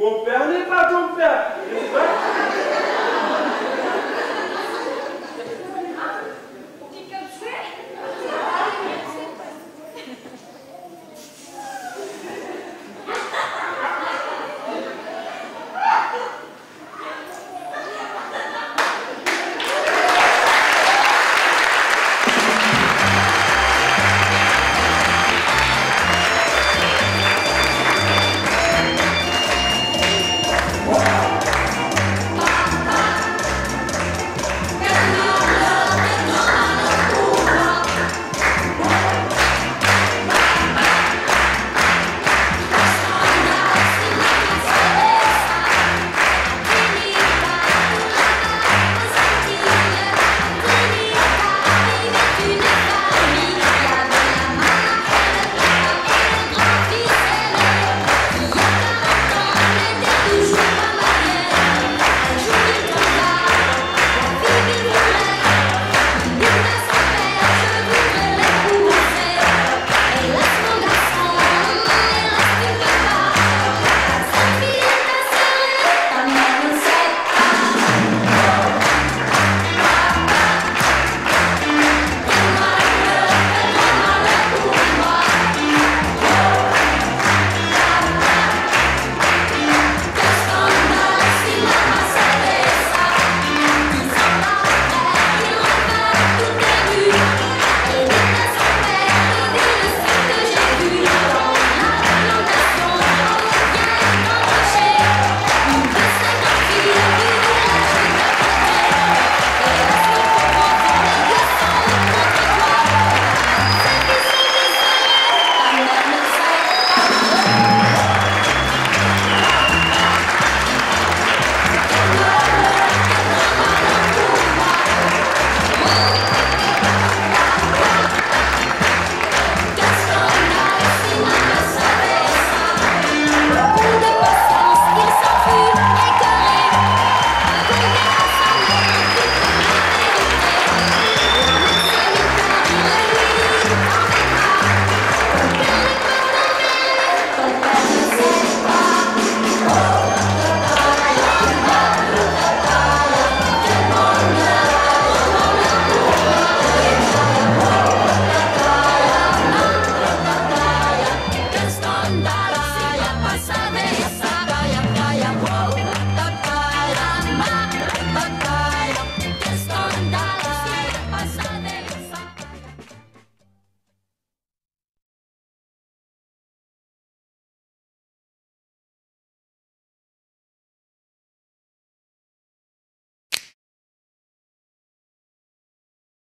Mon père n'est pas ton père, n'est-ce pas?